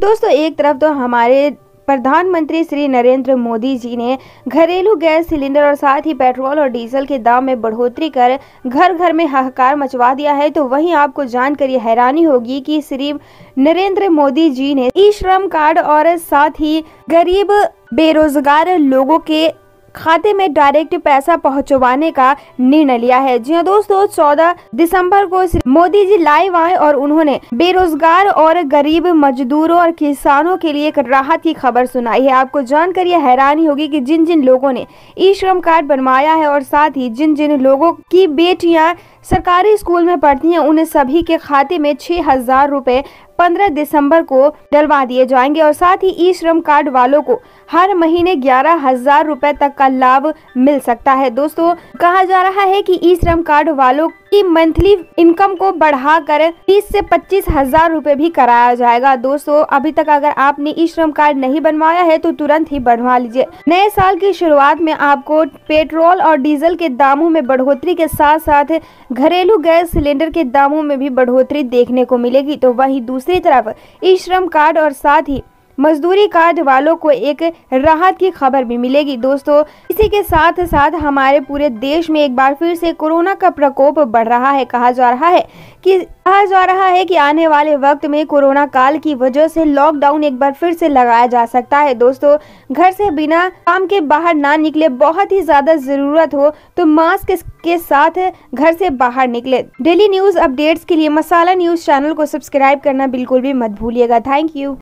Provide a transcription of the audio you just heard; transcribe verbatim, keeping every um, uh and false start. दोस्तों एक तरफ तो हमारे प्रधानमंत्री श्री नरेंद्र मोदी जी ने घरेलू गैस सिलेंडर और साथ ही पेट्रोल और डीजल के दाम में बढ़ोतरी कर घर घर में हाहाकार मचवा दिया है, तो वहीं आपको जानकर ये हैरानी होगी कि श्री नरेंद्र मोदी जी ने ई श्रम कार्ड और साथ ही गरीब बेरोजगार लोगों के खाते में डायरेक्ट पैसा पहुंचवाने का निर्णय लिया है। जी हां दोस्तों, चौदह दिसंबर को मोदी जी लाइव आए और उन्होंने बेरोजगार और गरीब मजदूरों और किसानों के लिए एक राहत की खबर सुनाई है। आपको जानकर यह हैरानी होगी कि जिन जिन लोगों ने ई श्रम कार्ड बनवाया है और साथ ही जिन जिन लोगों की बेटियां सरकारी स्कूल में पढ़ती हैं, उन्हें सभी के खाते में छह हजार रुपए पंद्रह दिसंबर को डलवा दिए जाएंगे और साथ ही ई श्रम कार्ड वालों को हर महीने ग्यारह हजार रुपए तक का लाभ मिल सकता है। दोस्तों कहा जा रहा है कि ई श्रम कार्ड वालों की मंथली इनकम को बढ़ाकर बीस से पच्चीस हजार रुपए भी कराया जाएगा। दोस्तों अभी तक अगर आपने ई श्रम कार्ड नहीं बनवाया है तो तुरंत ही बनवा लीजिए। नए साल की शुरुआत में आपको पेट्रोल और डीजल के दामों में बढ़ोतरी के साथ साथ घरेलू गैस सिलेंडर के दामों में भी बढ़ोतरी देखने को मिलेगी, तो वही दूसरी तरफ ई श्रम कार्ड और साथ ही मजदूरी कार्ड वालों को एक राहत की खबर भी मिलेगी। दोस्तों इसी के साथ साथ हमारे पूरे देश में एक बार फिर से कोरोना का प्रकोप बढ़ रहा है। कहा जा रहा है कि कहा जा रहा है कि आने वाले वक्त में कोरोना काल की वजह से लॉकडाउन एक बार फिर से लगाया जा सकता है। दोस्तों घर से बिना काम के बाहर ना निकले, बहुत ही ज्यादा जरूरत हो तो मास्क के साथ घर से बाहर निकले। डेली न्यूज अपडेट्स के लिए मसाला न्यूज चैनल को सब्सक्राइब करना बिल्कुल भी मत भूलिएगा। Thank you.